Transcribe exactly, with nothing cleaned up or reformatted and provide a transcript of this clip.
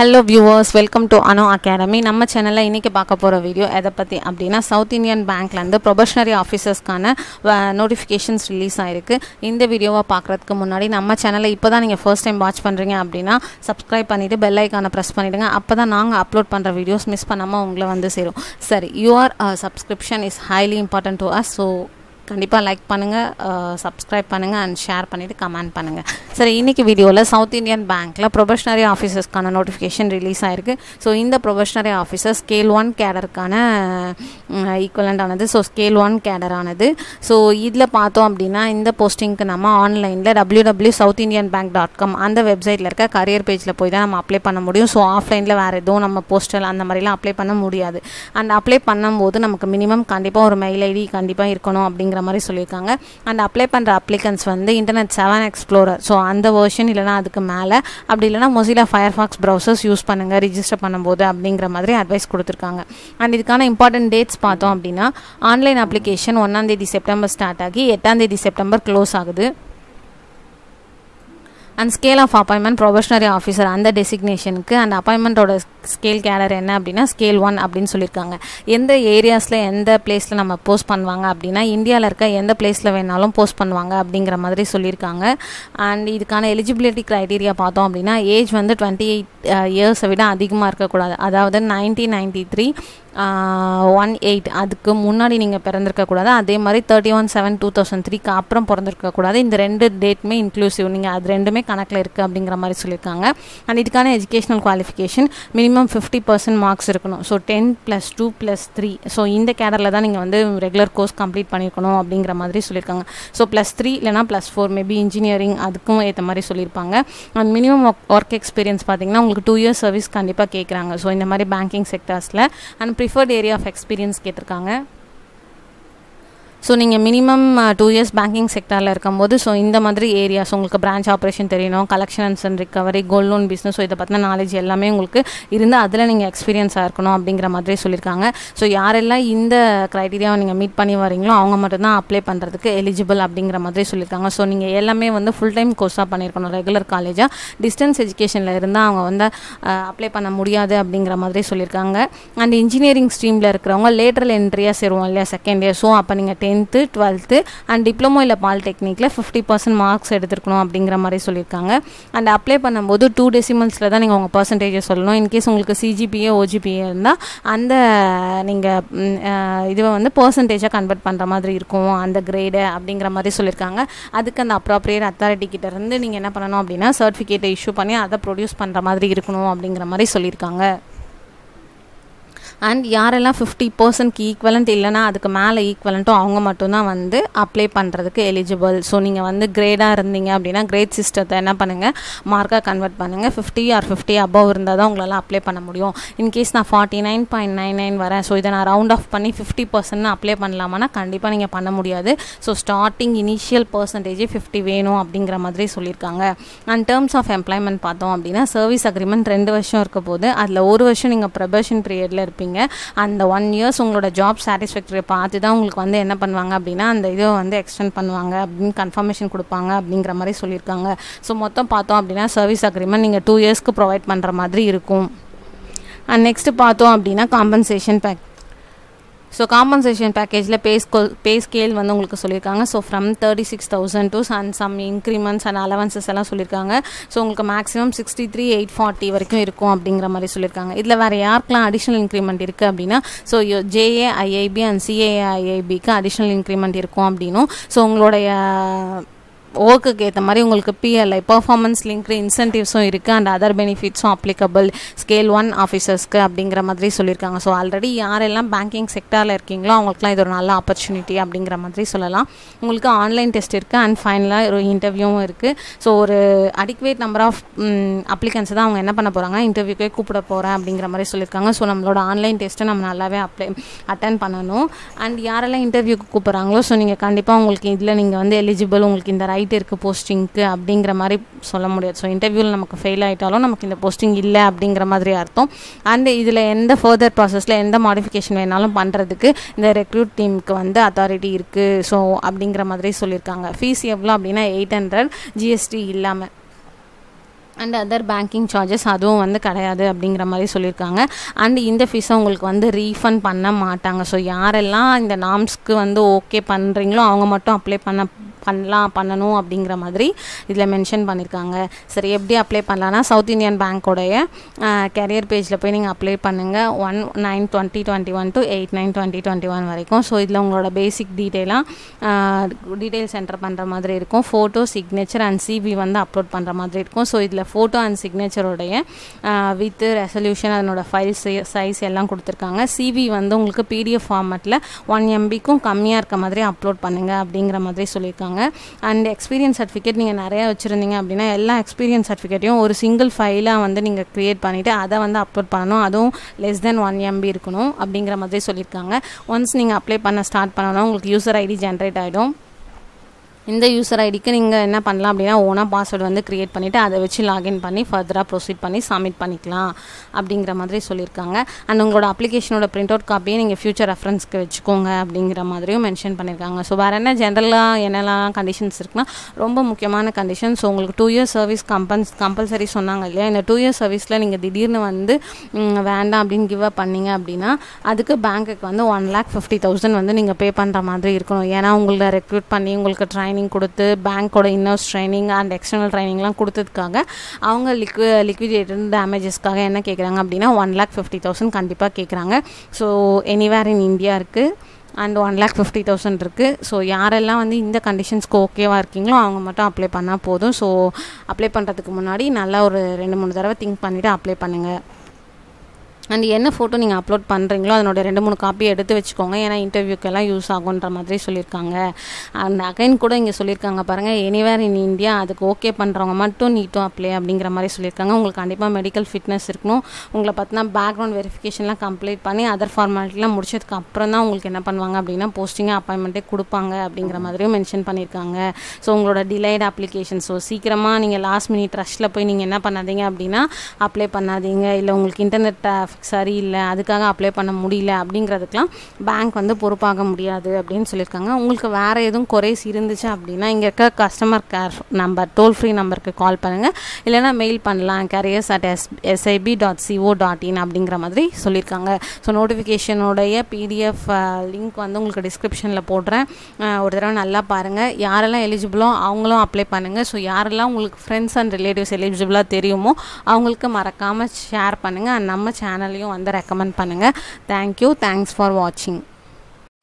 Hello viewers, welcome to Anu Academy. நம்ம சேனல்ல இன்னைக்கு பார்க்க போற வீடியோ எதை பத்தி அப்படினா South Indian Bankல இருந்து probationary officers கான notifications release ஆயிருக்கு. இந்த வீடியோவை பார்க்கிறதுக்கு முன்னாடி நம்ம சேனலை இப்போதான் நீங்க first time watch பண்றீங்க அப்படினா subscribe பண்ணிட்டு bell icon-அ press பண்ணிடுங்க. அப்பதான் நாங்க அப்லோட் பண்ற வீடியோஸ் மிஸ் பண்ணாம உங்களுக்கு வந்து சேரும். சரி, your uh, subscription is highly important to us. So கண்டிப்பா லைக் பண்ணுங்க, சப்ஸ்கிரைப் பண்ணுங்க and ஷேர் பண்ணிட்டு கமெண்ட் பண்ணுங்க. சரி, இன்னைக்கு வீடியோல சவுத் இந்தியன் பேங்க்ல probationary officers கான நோட்டிஃபிகேஷன் ரிலீஸ் ஆயிருக்கு. சோ இந்த probationary officers scale one cadre கான ஈக்குவலன்ட் ஆனது. சோ ஸ்கேல் one கேடர் ஆனது. சோ இதுல பார்த்தோம் அப்படினா இந்த போஸ்டிங்க்கு நம்ம ஆன்லைன்ல w w w dot south indian bank dot com அந்த வெப்சைட்ல இருக்க career பேஜ்ல போய் தான் நம்ம அப்ளை பண்ண முடியும். சோ ஆஃப்லைன்ல வேற ஏதோ நம்ம போஸ்டல் அந்த மாதிரிலாம் அப்ளை பண்ண முடியாது. and அப்ளை பண்ணும்போது நமக்கு மினிமம் கண்டிப்பா ஒரு மெயில் ஐடி கண்டிப்பா இருக்கணும் அப்படிங்க மாதிரி சொல்லிருக்காங்க. and அப்ளை பண்ற அப்ளிகன்ஸ் வந்து இன்டர்நெட் seven எக்ஸ்ப்ளோரர் சோ அந்த வெர்ஷன் இல்லனா அதுக்கு மேல அப்படி இல்லனா Mozilla Firefox browsers யூஸ் பண்ணுங்க ரெஜிஸ்டர் பண்ணும்போது அப்படிங்கற மாதிரி அட்வைஸ் கொடுத்திருக்காங்க. and இதுக்கான இம்பார்ட்டன்ட் டேட்ஸ் பார்த்தோம் அப்படினா ஆன்லைன் அப்ளிகேஷன் first தேதி செப்டம்பர் ஸ்டார்ட் ஆகி eighth தேதி செப்டம்பர் க்ளோஸ் ஆகுது. and scale of appointment probationary officer and designation ku and appointment oda scale cadre enna appadina scale one appdin sollirukanga. endha areas la endha place la nama post pannuvaanga appadina india la irukka endha place la venalum post pannuvaanga abdingra madri sollirukanga. and idukana eligibility criteria paathom appadina age vandu twenty-eight uh, years vida adhigama irukka koodadhu, adhavadhu nineteen ninety-three eighteen அதுக்கு முன்னாடி நீங்கள் பிறந்திருக்க கூடாது. அதே மாதிரி thirty one seven two thousand த்ரீக்கு அப்புறம் பிறந்திருக்க கூடாது. இந்த ரெண்டு டேட்டுமே இன்க்ளூசிவ், நீங்கள் அது ரெண்டுமே கணக்கில் இருக்குது அப்படிங்கிற மாதிரி சொல்லியிருக்காங்க. அண்ட் இதுக்கான educational qualification minimum fifty percent marks இருக்கணும். So ten plus two plus three so இந்த கேடரில் தான் நீங்கள் வந்து ரெகுலர் கோர்ஸ் கம்ப்ளீட் பண்ணியிருக்கணும் அப்படிங்கிற மாதிரி சொல்லியிருக்காங்க. ஸோ ப்ளஸ் த்ரீ இல்லைனா ப்ளஸ் ஃபோர் மேபி இன்ஜினியரிங் அதுக்கும் ஏற்ற மாதிரி சொல்லியிருப்பாங்க. அண்ட் மினிமம் ஒர்க் எக்ஸ்பீரியன்ஸ் பார்த்தீங்கன்னா உங்களுக்கு டூ இயர்ஸ் சர்வீஸ் கண்டிப்பாக கேட்குறாங்க. ஸோ இந்த மாதிரி பேங்கிங் செக்டர்ஸில் and preferred area of experience கேட்டிருக்காங்க. ஸோ நீங்கள் மினிமம் டூ இயர்ஸ் பேங்கிங் செக்டரில் இருக்கும்போது ஸோ இந்த மாதிரி ஏரியாஸ் உங்களுக்கு பிரான்ச் ஆப்ரேஷன் தெரியணும், collections and recovery, gold loan business, so இதை பற்றின நாலேஜ் எல்லாமே உங்களுக்கு இருந்து அதில் நீங்கள் எக்ஸ்பீரியன்ஸாக இருக்கணும் அப்படிங்கிற மாதிரி சொல்லியிருக்காங்க. ஸோ யாரெல்லாம் இந்த க்ரைட்டீரியாவை நீங்கள் மீட் பண்ணி வரீங்களோ அவங்க மட்டும்தான் அப்ளை பண்ணுறதுக்கு எலிஜிபிள் அப்படிங்கிற மாதிரி சொல்லியிருக்காங்க. ஸோ நீங்கள் எல்லாமே வந்து ஃபுல் டைம் கோர்ஸாக பண்ணியிருக்கணும், ரெகுலர் காலேஜாக. டிஸ்டன்ஸ் எஜுகேஷனில் இருந்தால் அவங்க வந்து அப்ளை பண்ண முடியாது அப்படிங்கிற மாதிரி சொல்லியிருக்காங்க. அண்ட் இன்ஜினியரிங் ஸ்ட்ரீமில் இருக்கிறவங்க லேட்டரல் என்ட்ரியாக சேருவோம் இல்லையா செகண்ட் இயர், ஸோ அப்போ நீங்கள் டென்த்து டுவெல்த்து அண்ட் டிப்ளமோ இல்லை பாலிடெக்னிக்கில் ஃபிஃப்டி பர்சன்ட் மார்க்ஸ் எடுத்துருக்கணும் அப்படிங்கிற மாதிரி சொல்லியிருக்காங்க. அண்ட் அப்ளை பண்ணும்போது டூ டெசிமல்ஸில் தான் நீங்கள் உங்கள் பர்சன்டேஜை சொல்லணும். இன்கேஸ் உங்களுக்கு சிஜிபிஏ ஓஜிபிஏ இருந்தால் அந்த நீங்கள் இதுவை வந்து பர்சன்டேஜாக கன்வெர்ட் பண்ணுற மாதிரி இருக்கும் அந்த கிரேடு அப்படிங்கிற மாதிரி சொல்லியிருக்காங்க. அதுக்கு அந்த அப்ராப்ரியேட் அத்தாரிட்டி கிட்டேருந்து நீங்கள் என்ன பண்ணணும் அப்படின்னா சர்டிஃபிகேட்டை இஷ்யூ பண்ணி அதை ப்ரொடியூஸ் பண்ணுற மாதிரி இருக்கணும் அப்படிங்கிற மாதிரி சொல்லியிருக்காங்க. அண்ட் யாரெல்லாம் ஃபிஃப்டி பர்சன்ட்க்கு ஈக்குவலண்ட் இல்லைனா அதுக்கு மேலே ஈக்குவலண்ட்டோ அவங்க மட்டும்தான் வந்து அப்ளை பண்ணுறதுக்கு எலிஜிபிள். ஸோ நீங்கள் வந்து கிரேடாக இருந்தீங்க அப்படின்னா கிரேட் சிஸ்டத்தை என்ன பண்ணுங்கள், மார்க்காக கன்வெர்ட் பண்ணுங்கள். ஃபிஃப்டி ஆர் ஃபிஃப்டி அபவ் இருந்தால் தான் உங்களால் அப்ளை பண்ண முடியும். இன்கேஸ் நான் forty nine point nine nine வரேன், ஸோ இதை நான் ரவுண்ட் ஆஃப் பண்ணி ஃபிஃப்டி பர்சன்ட்னு அப்ளை பண்ணலாமான்னா கண்டிப்பாக நீங்கள் பண்ண முடியாது. ஸோ ஸ்டார்டிங் இனிஷியல் பர்சன்டேஜே ஃபிஃப்டி வேணும் அப்படிங்கிற மாதிரி சொல்லியிருக்காங்க. அண்ட் டேர்ம்ஸ் ஆஃப் எம்ப்ளாய்மெண்ட் பார்த்தோம் அப்படின்னா சர்வீஸ் அக்ரிமெண்ட் ரெண்டு வருஷம் இருக்க போது அதில் ஒரு வருஷம் நீங்கள் ப்ரொபேஷன் பீரியடில் இருப்பீங்க. அந்த ஒன் இயர்ஸ் உங்களோட ஜாப் சாட்டிஸ்ஃபேக்டரி பார்த்து தான் உங்களுக்கு வந்து என்ன பண்ணுவாங்க அப்படின்னா அந்த இதை வந்து எக்ஸ்டெண்ட் பண்ணுவாங்க அப்படின்னு கன்ஃபர்மேஷன் கொடுப்பாங்க அப்படிங்கிற மாதிரி சொல்லியிருக்காங்க. ஸோ மொத்தம் பார்த்தோம் அப்படின்னா சர்வீஸ் அக்ரிமெண்ட் நீங்கள் டூ இயர்ஸ்க்கு ப்ரொவைட் பண்ணுற மாதிரி இருக்கும். அண்ட் நெக்ஸ்ட் பார்த்தோம் அப்படின்னா காம்பன்சேஷன் பேக். ஸோ காம்பன்சேஷன் பேக்கேஜில் பே ஸ்கோ பே ஸ்கேல் வந்து உங்களுக்கு சொல்லியிருக்காங்க. So from thirty six thousand two and some increments and allowances எல்லாம் சொல்லியிருக்காங்க. ஸோ உங்களுக்கு maximum sixty three eight forty வரைக்கும் இருக்கும் அப்படிங்கிற மாதிரி சொல்லியிருக்காங்க. இதில் வேறு யாருக்கெலாம் அடிஷ்னல் இன்க்ரிமெண்ட் இருக்குது அப்படின்னா ஸோ ஜேஏஐஐபி அண்ட் சிஏஐஐபிக்கு அடிஷ்னல் இன்க்ரிமெண்ட் இருக்கும் அப்படின்னும் ஸோ உங்களுடைய ஒர்க்குக்கு ஏற்ற மாதிரி உங்களுக்கு பிஎல்ஐ பர்ஃபார்மன்ஸ் லிங்க் இன்சென்டிவ்ஸும் இருக்குது அண்ட் அதர் பெனிஃபிட்ஸும் அப்ளிகபிள் ஸ்கேல் ஒன் ஆஃபீஸர்ஸ்க்கு அப்படிங்கிற மாதிரி சொல்லியிருக்காங்க. ஸோ ஆல்ரெடி யாரெல்லாம் பேங்கிங் செக்டாரில் இருக்கீங்களோ அவங்களுக்குலாம் இது ஒரு நல்ல ஆப்பர்ச்சுனிட்டி அப்படிங்கிற மாதிரி சொல்லலாம். உங்களுக்கு ஆன்லைன் டெஸ்ட் இருக்குது அண்ட் ஃபைனலாக ஒரு இன்டர்வியூவும் இருக்குது. ஸோ ஒரு அடிக்வேட் நம்பர் ஆஃப் அப்ளிகன்ஸை தான் அவங்க என்ன பண்ண போகிறாங்க, இன்டர்வியூக்கே கூப்பிட போகிறேன் அப்படிங்கிற மாதிரி சொல்லியிருக்காங்க. ஸோ நம்மளோட ஆன்லைன் டெஸ்ட்டை நம்ம நல்லாவே அப்ளை அட்டன் பண்ணணும். அண்ட் யாரெல்லாம் இன்டர்வியூக்கு கூப்பிட்றாங்களோ ஸோ நீங்கள் கண்டிப்பாக உங்களுக்கு இதில் நீங்கள் வந்து எலிஜிபிள், உங்களுக்கு இந்த ரைட் இருக்குது போஸ்டிங்க்கு அப்படிங்கிற மாதிரி சொல்ல முடியாது. ஸோ இன்டர்வியூவில் நமக்கு ஃபெயில் ஆகிட்டாலும் நமக்கு இந்த போஸ்டிங் இல்லை அப்படிங்கிற மாதிரி அர்த்தம். அண்ட் இதில் எந்த ஃபர்தர் ப்ராசஸில் எந்த மாடிஃபிகேஷன் வேணாலும் பண்ணுறதுக்கு இந்த ரெக்ரூட் டீமுக்கு வந்து அத்தாரிட்டி இருக்குது ஸோ அப்படிங்கிற மாதிரி சொல்லியிருக்காங்க. ஃபீஸ் எவ்வளோ அப்படின்னா எயிட் ஹண்ட்ரட் ஜிஎஸ்டி இல்லாமல். and other banking charges அதுவும் வந்து கிடையாது அப்படிங்கற மாதிரி சொல்லிருக்காங்க and இந்த fees உங்களுக்கு வந்து refund பண்ண மாட்டாங்க so யாரெல்லாம் இந்த நாம்ஸ்க்கு வந்து ஓகே பண்றீங்களோ அவங்க மட்டும் அப்ளை பண்ண பண்ணலாம் பண்ணனும் அப்படிங்கற மாதிரி இதுல மென்ஷன் பண்ணிருக்காங்க சரி எப்படி அப்ளை பண்ணலாம்னா சவுத் இந்தியன் பேங்க் உடைய கேரியர் பேஜ்ல போய் நீங்க அப்ளை பண்ணுங்க one nine twenty twenty-one to eight nine twenty twenty-one வரைக்கும் so இதுல உங்களோட பேசிக் டீடைலா டீடைல்ஸ் என்டர் பண்ற மாதிரி இருக்கும் photo signature and cv வந்து அப்லோட் பண்ற மாதிரி இருக்கும் so இதுல photo and signature உடைய with resolution அதனோட file size எல்லாம் கொடுத்திருக்காங்க cv வந்து உங்களுக்கு pdf ஃபார்மட்ல one M B க்கும் கம்மியா இருக்க மாதிரி அப்லோட் பண்ணுங்க அப்படிங்கற மாதிரி சொல்லிருக்காங்க and experience certificate நீங்க நிறைய வச்சிருந்தீங்க அப்படினா எல்லா experience certificateயும் ஒரு single fileஆ வந்து நீங்க கிரியேட் பண்ணிட்டு அத வந்து அப்லோட் பண்ணனும் அதுவும் less than one M B இருக்கணும் அப்படிங்கற மாதிரி சொல்லிருக்காங்க once நீங்க அப்ளை பண்ண ஸ்டார்ட் பண்ணனும் உங்களுக்கு user id generate ஆயிடும் இந்த user id க்கு நீங்க என்ன பண்ணலாம் அப்படினா ஓனா பாஸ்வேர்ட் வந்து கிரியேட் பண்ணிட்டு அத வெச்சு லாகின் பண்ணி ஃபர்தரா ப்ரோசீட் பண்ணி சப்மிட் பண்ணிக்கலாம் அப்படிங்கற மாதிரி சொல்லிருக்காங்க and உங்களோட அப்ளிகேஷனோட பிரிண்ட் அவுட் காப்பியை நீங்க ஃபியூச்சர் ரெஃபரன்ஸ்க்கு வெச்சுக்கோங்க அப்படிங்கற மாதிரியும் மென்ஷன் பண்ணிருக்காங்க சோ வேற என்ன ஜெனரலா என்னலாம் கண்டிஷன்ஸ் இருக்குனா ரொம்ப முக்கியமான கண்டிஷன்ஸ் உங்களுக்கு two years சர்வீஸ் கம்பல்ஸ் கம்பல்சரி சொன்னாங்க இல்லையா இந்த two year சர்வீஸ்ல நீங்க திடீர்னு வந்து வேண்டாம் அப்படி கிவ் அப் பண்ணீங்க அப்படினா அதுக்கு பேங்க்க்கு வந்து one lakh fifty thousand வந்து நீங்க பே பண்ற மாதிரி இருக்கணும் ஏனா உங்கள ரெக்ரூட் பண்ணி உங்களுக்கு ட்ரைனிங் கொடுத்து bank ஓட in-house training and external training எல்லாம் கொடுத்ததுக்காக அவங்க liquidated damages காக என்ன கேக்குறாங்க அப்படினா one lakh fifty thousand கண்டிப்பா கேக்குறாங்க so anywhere in India இருக்கு and one lakh fifty thousand இருக்கு so யாரெல்லாம் வந்து இந்த கண்டிஷன்ஸ்க்கு ஓகேவா இருக்கீங்களோ அவங்க மட்டும் அப்ளை பண்ணா போதும் so அப்ளை பண்றதுக்கு முன்னாடி நல்லா ஒரு ரெண்டு மூணு தடவை திங்க் பண்ணிட்டு அப்ளை பண்ணுங்க And என்ன photo நீங்க அப்லோட் பண்றீங்களோ அதனோட ரெண்டு மூணு காப்பி எடுத்து வெச்சுக்கோங்க ஏனா இன்டர்வியூக்கு எல்லாம் யூஸ் ஆகும்ன்ற மாதிரி சொல்லிருக்காங்க and again கூட இங்க சொல்லிருக்காங்க பாருங்க anywhere in India அதுக்கு ஓகே பண்றவங்க மட்டும் நீட் டு அப்ளை அப்படிங்கற மாதிரி சொல்லிருக்காங்க உங்களுக்கு கண்டிப்பா மெடிக்கல் ஃபிட்னஸ் இருக்கணும் உங்களை பத்தின பேக்ரவுண்ட் வெரிஃபிகேஷன்லாம் கம்ப்ளீட் பண்ணி अदर ஃபார்மாலிட்டிலாம் முடிச்சதுக்கு அப்புறம் தான் உங்களுக்கு என்ன பண்ணுவாங்க அப்படினா போஸ்டிங் அப்பாயின்ட்மென்ட் கொடுப்பாங்க அப்படிங்கற மாதிரியும் மென்ஷன் பண்ணிருக்காங்க சோ உங்களோட டிலேட் அப்ளிகேஷன் சோ சீக்கிரமா நீங்க லாஸ்ட் மினிட் ரஷ்ல போய் நீங்க என்ன பண்ணாதீங்க அப்படினா அப்ளை பண்ணாதீங்க இல்ல உங்களுக்கு இன்டர்நெட் சரி இல்ல அதுக்காக அப்ளை பண்ண முடியல அப்படிங்கிறதுக்குலாம் bank வந்து பொறுப்பாக முடியாது அப்படினு சொல்லிருக்காங்க உங்களுக்கு வேற ஏதும் குறைஸ் இருந்துச்சு அப்படினா இங்க இருக்க customer care number toll free நம்பருக்கு கால் பண்ணுங்க இல்லனா மெயில் பண்ணலாம் careers at sib dot co dot in அப்படிங்கற மாதிரி சொல்லிருக்காங்க சோ நோட்டிஃபிகேஷன் உடைய P D F லிங்க் வந்து உங்களுக்கு டிஸ்கிரிப்ஷன்ல போடுறேன் ஒரு தடவை நல்லா பாருங்க யாரெல்லாம் எலிஜிபிளோ அவங்களும் அப்ளை பண்ணுங்க சோ யாரெல்லாம் உங்களுக்கு friends and relatives எலிஜிபிளா தெரியுமோ அவங்களுக்கு மறக்காம ஷேர் பண்ணுங்க நம்ம சேனலையும் வந்து ரெக்கமெண்ட் பண்ணுங்க thank you thanks for watching